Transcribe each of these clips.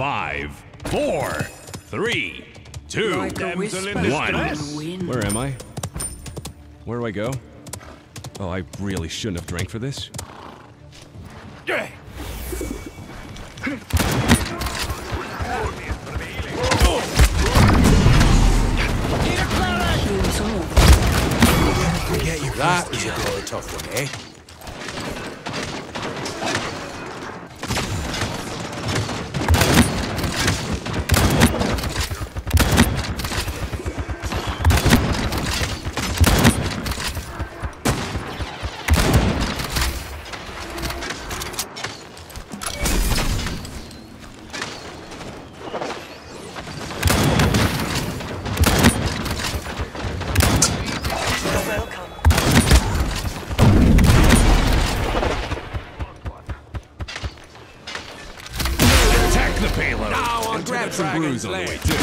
5, 4, 3, 2, one. Where am I? Where do I go? Oh, I really shouldn't have drank for this. That was a really tough one, eh? Bruise on the way too.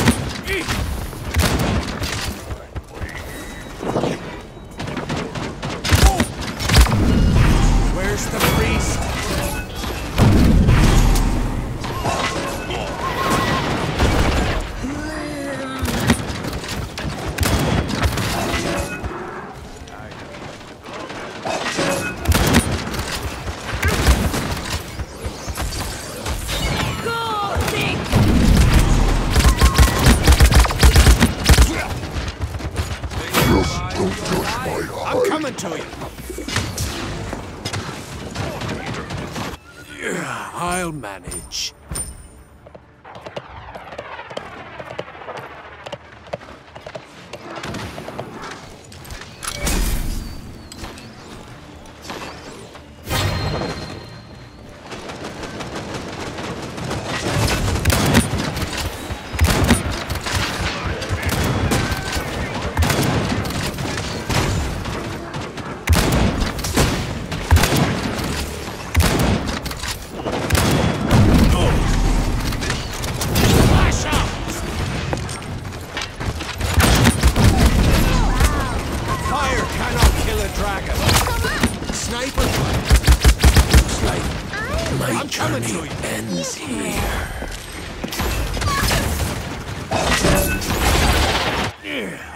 Where's the priest? I'll manage.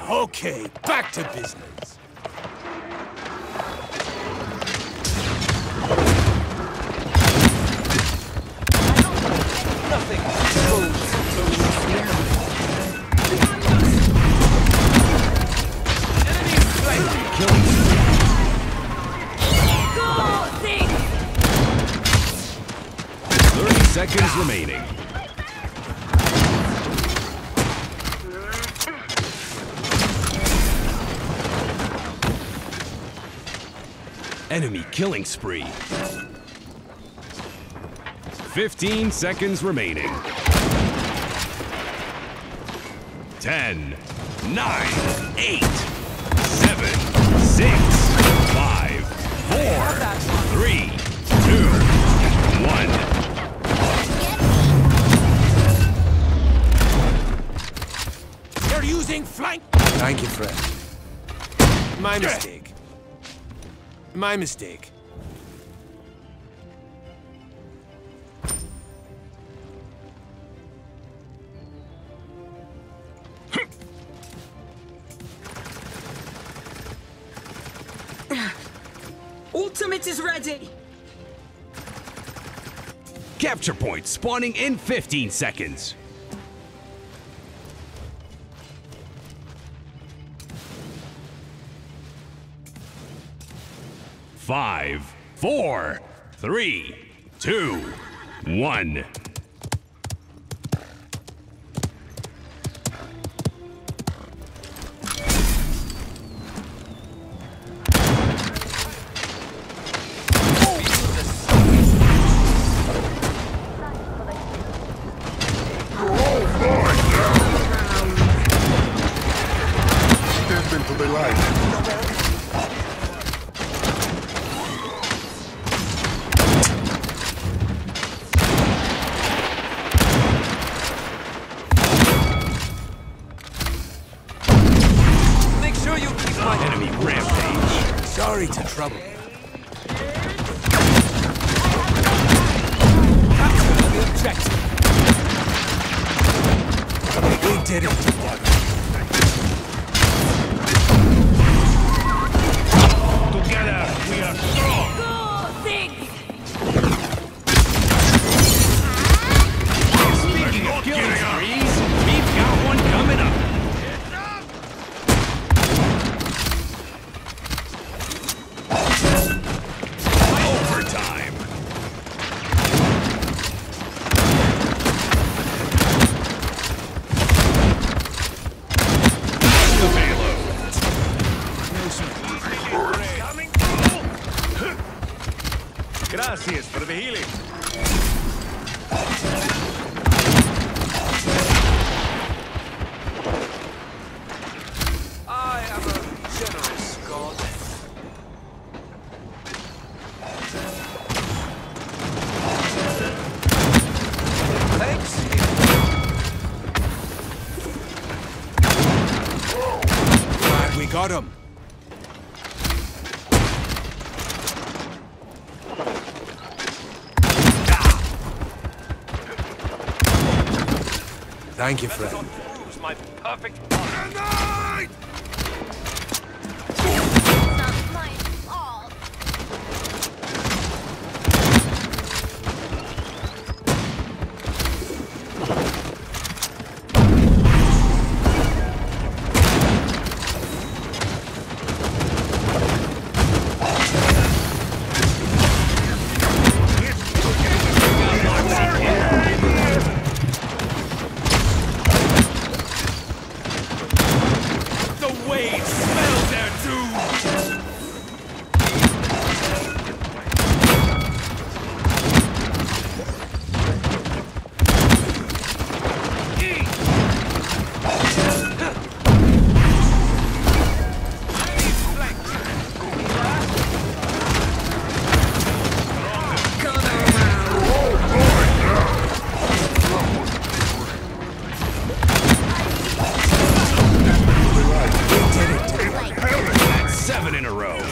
Okay, back to business. Nothing. 30 seconds remaining. Enemy killing spree. 15 seconds remaining. 10, 9, 8, 7, 6, 5, 4, 3, 2, 1. They're using flank. Thank you, friend. My mistake. My mistake. Ultimate is ready. Capture point spawning in 15 seconds. Five, four, three, two, one. did it. Gracias for the healing. I am a generous god. Thanks. Glad we got him. Thank you, friend. Better not lose my perfect honor. Not mine at all.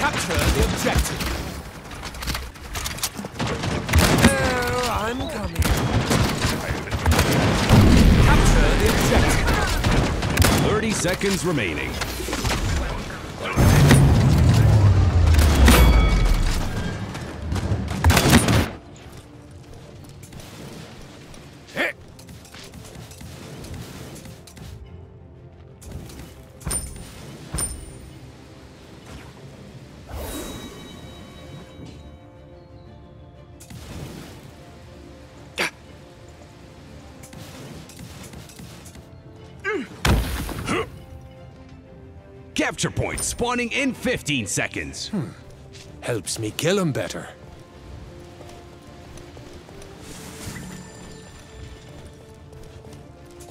Capture the objective. Oh, I'm coming. Capture the objective. 30 seconds remaining. Capture point spawning in 15 seconds. Helps me kill him better.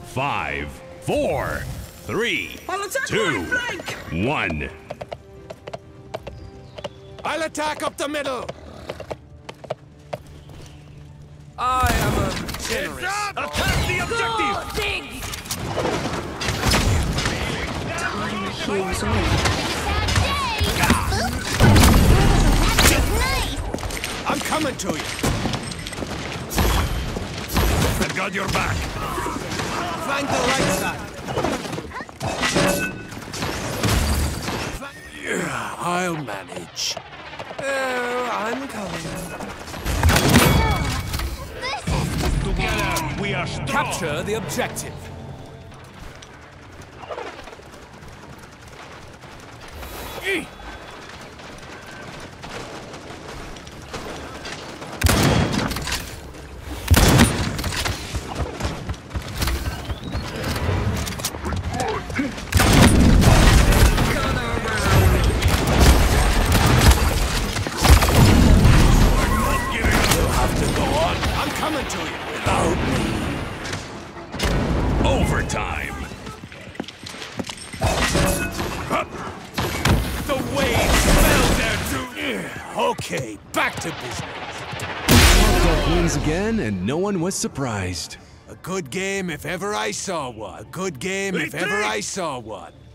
Five, four, three, two, one. I'll attack up the middle. I am a generous. Attack the objective. He's on. I'm coming to you. I've got your back. Flank the right side. Yeah, I'll manage. Oh, I'm coming. Together we are strong. Capture the objective. Okay, back to business. Wins again, and no one was surprised. A good game if ever I saw one.